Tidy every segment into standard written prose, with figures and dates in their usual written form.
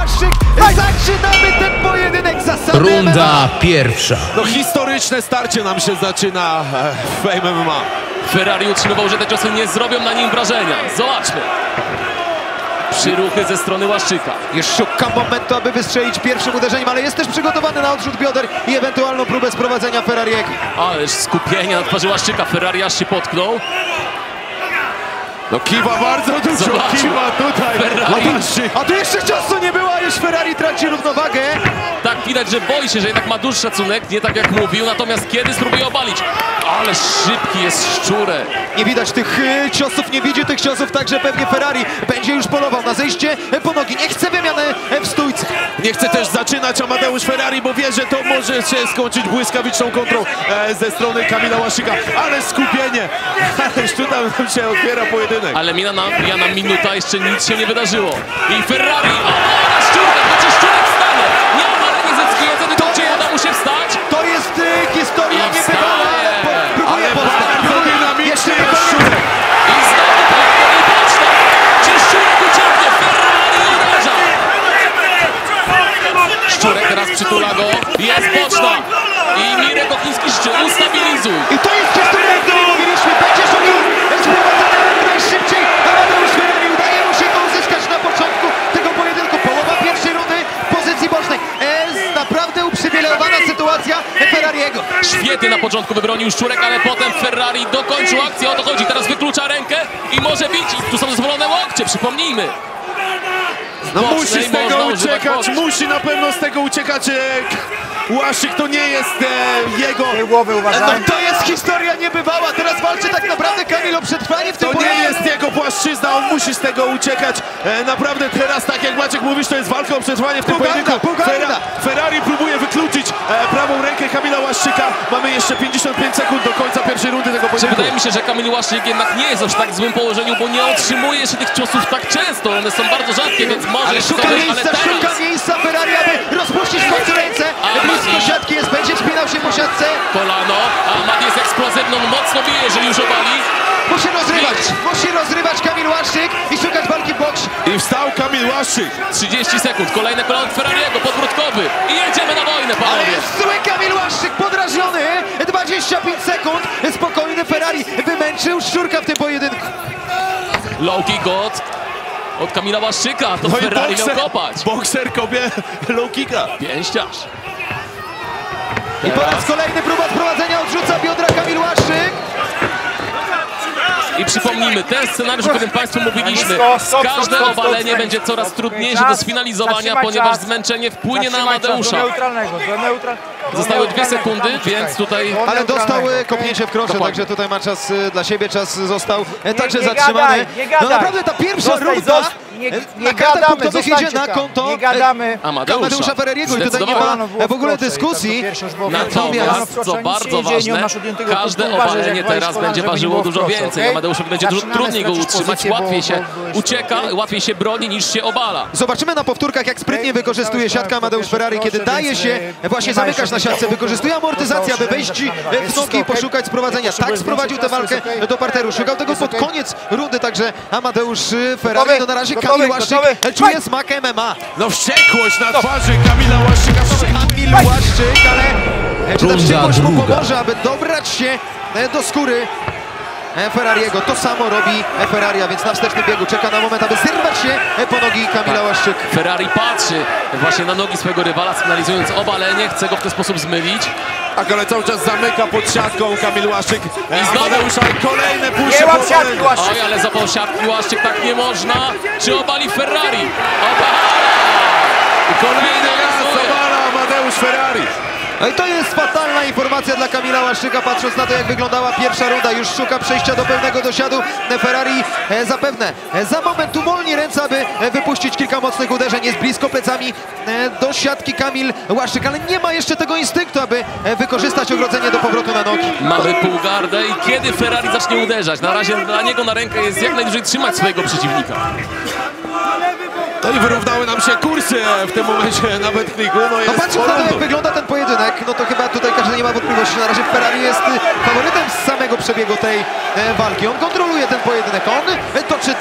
Łaszczyk, zaczynamy ten pojedynek zasady. Runda pierwsza. No historyczne starcie nam się zaczyna w Fame MMA. Ferrari utrzymywał, że te ciosy nie zrobią na nim wrażenia. Zobaczmy. Przyruchy ze strony Łaszczyka. Jeszcze szuka momentu, aby wystrzelić pierwszym uderzeniem, ale jest też przygotowany na odrzut bioder i ewentualną próbę sprowadzenia Ferrariego. Ależ skupienie na twarzy Łaszczyka. Ferrari aż się potknął. No kiwa bardzo dużo, kiwa tutaj Ferrari. A tu jeszcze czasu nie było, a już Ferrari traci równowagę. Tak, widać, że boi się, że jednak ma duży szacunek, nie tak jak mówił, natomiast kiedy spróbuje obalić. Ale szybki jest szczurek. Nie widać tych ciosów, nie widzi tych ciosów, także pewnie Ferrari będzie już polował na zejście po nogi. Nie chce wymiany w stójce. Nie chce też zaczynać Amadeusz Ferrari, bo wie, że to może się skończyć błyskawiczną kontrą ze strony Kamila Łaszczyka. Ale skupienie, ależ tutaj nam się otwiera pojedynek. Ale mina na minuta, jeszcze nic się nie wydarzyło. I Ferrari, o, szczurek, to czy szczurek wstanie? Nie ma walki ze tylko czy uda mu się wstać? To jest historia niebywała, ale próbuje powstać. Jeszcze jest szczurek. I znowu pewnie i patrzę. Czy szczurek ucieknie? Ferrari uderza. Szczurek teraz przytula go. Jest boczna. I Mirek Ochiński jeszcze ustabilizuj. I to jest historia, jak mówiliśmy, będzie szczurek. Szybciej, Amadeusz Ferrari udaje mu się to uzyskać na początku tego pojedynku. Połowa pierwszej rundy w pozycji bocznej. Naprawdę uprzywilejowana sytuacja Ferrariego. Świetnie na początku wybronił szczurek, ale potem Ferrari dokończył akcję. O to chodzi, teraz wyklucza rękę i może bić. I tu są zezwolone łokcie, przypomnijmy. No musi z tego uciekać, musi na pewno z tego uciekać. Łaszczyk to nie jest jego głowy, uważaj. No to jest historia niebywała. Teraz walczy tak naprawdę Kamil o przetrwanie w tym pojedynku. To nie jest jego płaszczyzna, on musi z tego uciekać. Naprawdę teraz, tak jak Maciek mówisz, to jest walka o przetrwanie w tym pojedynku. Ferrari próbuje wykluczyć prawą rękę Kamila Łaszczyka. Mamy jeszcze 55 sekund do końca pierwszej rundy tego pojedynku. Wydaje mi się, że Kamil Łaszczyk jednak nie jest aż w tak złym położeniu, bo nie otrzymuje się tych ciosów tak często. One są bardzo rzadkie, więc może... Ale szuka miejsca Ferrari, aby rozpuścić w końcu ręce. Blisko siatki jest, będzie spinał się po siatce. Kolano, Amad jest eksplozywną, mocno bije, jeżeli już obali. Musi rozrywać Kamil Łaszczyk i szukać walki w boksie. I wstał Kamil Łaszczyk. 30 sekund, kolejne kolano od Ferrariego, podwrótkowy. I jedziemy na wojnę, panowie. Ale jest zły Kamil Łaszczyk, podrażniony. 25 sekund, spokojny Ferrari wymęczył szczurka w tym pojedynku. Lowki god od Kamila Łaszczyka, to no Ferrari bokser, miał kopać. Bokser kopie low kicka. Pięściarz. I po raz kolejny próba odprowadzenia, odrzuca biodra Kamil Łaszczyk. I przypomnijmy, ten scenariusz, o którym Państwu mówiliśmy. Każde obalenie będzie coraz trudniejsze do sfinalizowania, ponieważ zmęczenie wpłynie na Amadeusza. Zostały 2 sekundy, więc tutaj... Ale dostał kopnięcie w krosze, także tutaj ma czas dla siebie, czas został także zatrzymany. No naprawdę ta pierwsza runda... Na kartach punktowych idzie na konto Amadeusza Ferrariego i tutaj nie ma w ogóle dyskusji. Natomiast, co bardzo ważne, każde obalenie teraz będzie ważyło dużo więcej. Amadeuszowi będzie dużo trudniej go utrzymać, łatwiej się ucieka, łatwiej się broni niż się obala. Zobaczymy na powtórkach, jak sprytnie wykorzystuje siatkę Amadeusz Ferrari, kiedy daje się właśnie zamykać na siatce. Wykorzystuje amortyzację, aby wejść w nogi i poszukać sprowadzenia. Tak sprowadził tę walkę do parteru. Szukał tego pod koniec rundy, także Amadeusz Ferrari. Na razie Kamil Łaszczyk czuje smak MMA. No wściekłość na twarzy Kamila Łaszczyka. Kamil Łaszczyk, ale czy ta wściekłość mu pomoże, aby dobrać się do skóry Ferrariego? To samo robi Ferrari, a więc na wstecznym biegu czeka na moment, aby zerwać się po nogi Kamila Łaszczyk. Ferrari patrzy właśnie na nogi swojego rywala, sygnalizując obalenie, chce go w ten sposób zmylić. Tak, ale cały czas zamyka pod siatką Kamil Łaszczyk. I Amadeusza kolejne puszcze. Oj, ale zapał siatki Łaszczyk, tak nie można. Czy obali Ferrari? Obala! Kolejny raz obala Amadeusz Ferrari. No i to jest fatalna informacja dla Kamila Łaszczyka, patrząc na to, jak wyglądała pierwsza runda. Już szuka przejścia do pełnego dosiadu. Ferrari zapewne za moment umolni ręce, aby wypuścić kilka mocnych uderzeń. Jest blisko plecami do siatki Kamil Łaszczyk, ale nie ma jeszcze tego instynktu, aby wykorzystać ogrodzenie do powrotu na nogi. Mamy półgardę i kiedy Ferrari zacznie uderzać? Na razie dla niego na rękę jest jak najdłużej trzymać swojego przeciwnika. No i wyrównały nam się kursy w tym momencie na betniku. No patrząc na to, jak wygląda ten pojedynek, no to chyba tutaj każdy nie ma wątpliwości. Na razie Ferrari jest faworytem z samego przebiegu tej walki. On kontroluje ten pojedynek, on toczy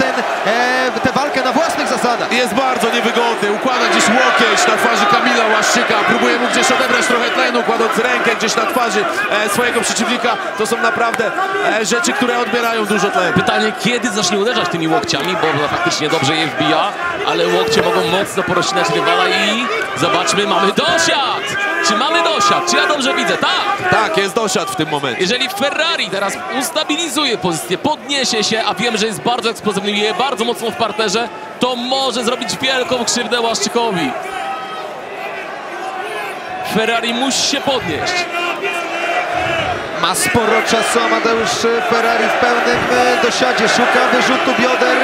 tę walkę na własnych zasadach. Jest bardzo niewygodny, układa gdzieś łokieć na twarzy Kamila Łaszczyka. Próbuje mu gdzieś odebrać trochę tlenu, kładąc rękę gdzieś na twarzy swojego przeciwnika. To są naprawdę rzeczy, które odbierają dużo tlenu. Pytanie, kiedy zacznie uderzać tymi łokciami, bo faktycznie dobrze je wbija, ale łokcie mogą mocno porościnać rywala i zobaczmy, mamy dosiad! Czy mamy dosiad? Czy ja dobrze widzę? Tak! Tak, jest dosiad w tym momencie. Jeżeli Ferrari teraz ustabilizuje pozycję, podniesie się, a wiem, że jest bardzo eksplozywny i je bardzo mocno w parterze, to może zrobić wielką krzywdę Łaszczykowi. Ferrari musi się podnieść. Ma sporo czasu Amadeusz Ferrari w pełnym dosiadzie, szuka wyrzutu bioder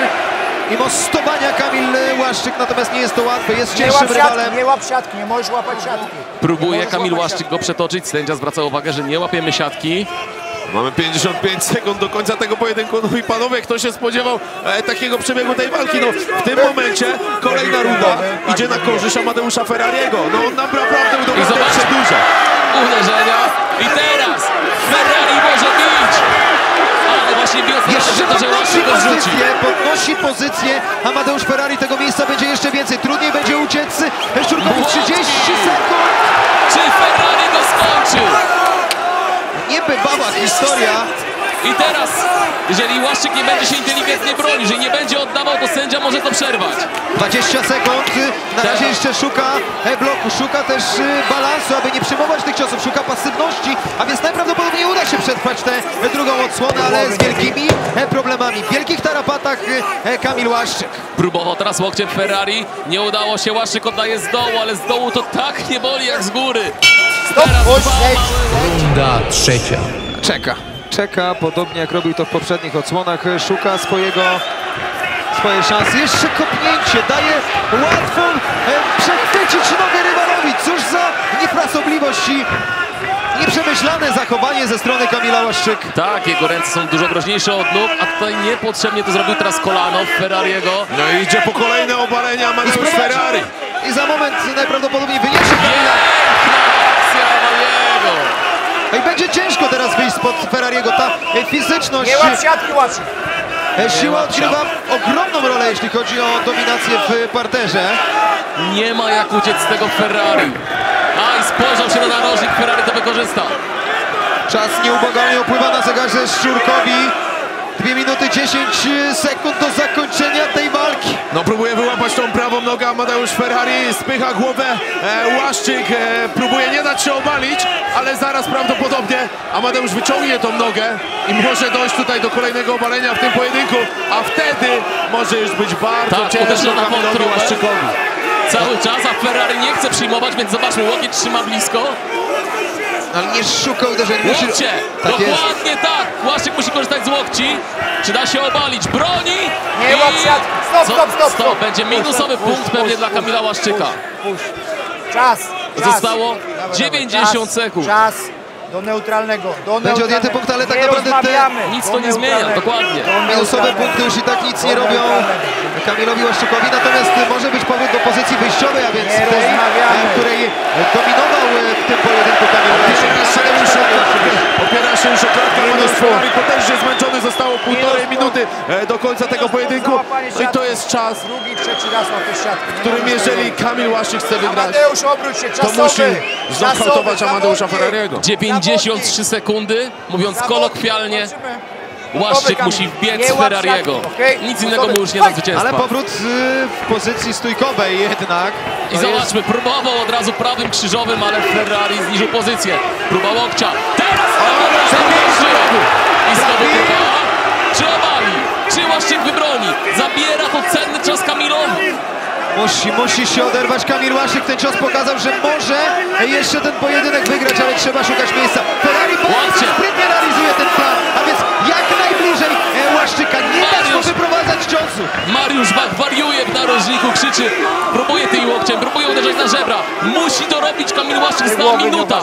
i mostowania Kamil Łaszczyk, natomiast nie jest to łatwe, jest cięższym rywalem. Nie łap siatki, nie możesz łapać siatki. Próbuje Kamil Łaszczyk go przetoczyć, sędzia zwraca uwagę, że nie łapiemy siatki. Mamy 55 sekund do końca tego pojedynku, no i panowie, kto się spodziewał takiego przebiegu tej walki, no w tym momencie kolejna runda idzie na korzyść Amadeusza Ferrariego, no on naprawdę udowodnił się dużo. Uderzenia i teraz Ferrari może bić, ale właśnie biorąc że Łaszczyk go zrzuci. Podnosi pozycję Amadeusz Ferrari, tego miejsca będzie jeszcze więcej, trudniej będzie uciec Szczurkowi. 30 sekund! Czy Ferrari go skończył? Niebywała historia. I teraz, jeżeli Łaszczyk nie będzie się inteligentnie bronił, jeżeli nie będzie oddawał, to sędzia może to przerwać. 20 sekund, na razie jeszcze szuka bloku, szuka też balansu, aby nie przyjmować tych ciosów, szuka pasywności, a więc najprawdopodobniej uda się przetrwać tę drugą odsłonę, ale z wielkimi problemami. W wielkich tarapatach Kamil Łaszczyk. Próbował teraz łokciem Ferrari, nie udało się, Łaszczyk oddaje z dołu, ale z dołu to tak nie boli jak z góry. Teraz runda trzecia. Czeka, podobnie jak robił to w poprzednich odsłonach, szuka swojej szansy. Jeszcze kopnięcie, daje łatwo przechwycić nogę rywalowi. Cóż za niefrasobliwość i nieprzemyślane zachowanie ze strony Kamila Łaszczyka. Tak, jego ręce są dużo groźniejsze od nóg, a tutaj niepotrzebnie to zrobił teraz kolano Ferrariego. No i idzie po kolejne obalenia Amadeusz Ferrari. I za moment najprawdopodobniej wyniesie Kamila. I będzie ciężko teraz wyjść spod Ferrariego, ta fizyczność. Nie łap siatki, Łaszczyk. Siła odgrywa ogromną rolę, jeśli chodzi o dominację w parterze. Nie ma jak uciec z tego Ferrari. A i spojrzał się na narożnik, Ferrari to wykorzystał. Czas nieubłaganie opływa na zegarze Szczurkowi. 2 minuty 10 sekund do zakończenia tej walki. No próbuje wyłapać tą prawą nogę Amadeusz Ferrari, spycha głowę Łaszczyk, próbuje nie dać się obalić, ale zaraz prawdopodobnie Amadeusz wyciągnie tą nogę i może dojść tutaj do kolejnego obalenia w tym pojedynku, a wtedy może już być bardzo ciężko Kamilowi Łaszczykowi. Cały czas, a Ferrari nie chce przyjmować, więc zobaczmy, łokieć trzyma blisko. Ale nie szuka uderzeń. Łokcie! Dokładnie tak! Łaszczyk musi korzystać z łokci. Czy da się obalić? Broni! Nie łap siatki! Stop! Będzie minusowy punkt pewnie dla Kamila Łaszczyka. Czas! Zostało 90 sekund. Czas do neutralnego. Będzie odjęty punkt, ale tak naprawdę nic to nie zmienia. Dokładnie. Minusowe punkty już i tak nic nie robią Kamilowi Łaszczykowi. Natomiast może być powód do pozycji wyjściowej, a więc tej, której dominował w tym pojedynku Kamil Opiera się już o klatkę Amadeusz Ferrari, bo też jest zmęczony, zostało 1,5 minuty do końca tego pojedynku. I to jest czas, w którym jeżeli Kamil Łaszczyk chce wygrać, to musi znokautować Amadeusza Ferrariego. 93 sekundy, mówiąc kolokwialnie, Łaszczyk musi wbiec z Ferrariego. Nic innego mu już nie da zwycięstwa. Ale powrót w pozycji stójkowej jednak. I zobaczmy, próbował od razu prawym krzyżowym, ale Ferrari zniżył pozycję. Próba łokcia. Teraz i znowu próba. Czy obali? Czy Łaszczyk wybroni? Zabiera to cenny czas Kamilowi. Musi się oderwać Kamil Łaszczyk. Ten cios pokazał, że może jeszcze ten pojedynek wygrać, ale trzeba szukać miejsca. Ferrari bardzo sprytnie realizuje ten plan, a więc jak najbliżej Łaszczyka. Nie da się wyprowadzać ciosu. Mariusz Bach wariuje w narożniku, krzyczy. Próbuje tym łokciem, próbuje uderzać na żebra. Musi to robić Kamil Łaszczyk. Za minutę.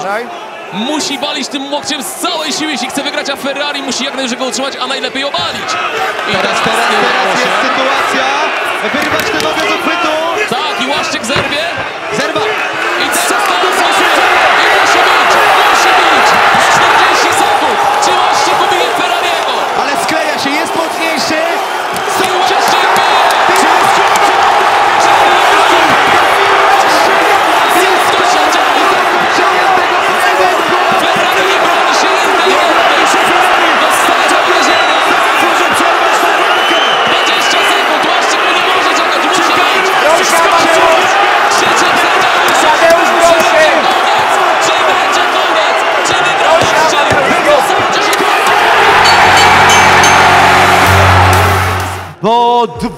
Musi balić tym łokciem z całej siły, jeśli chce wygrać, a Ferrari musi jak najdłużej go utrzymać, a najlepiej obalić. I teraz jest sytuacja, wyrwać tę nogę z uchwytu. Tak, i Łaszczyk zerwie. Zerwa. I teraz i musi bić, 40 sekund. Czy Łaszczyk ubije Ferrariego? Ale skleja się, jest mocniejszy. Po 2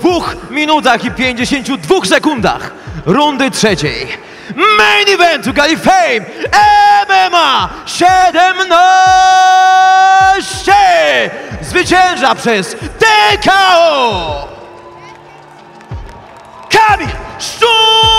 minutach i 52 sekundach rundy trzeciej main eventu gali Fame MMA 17 zwycięża przez TKO Kamil Łaszczyk.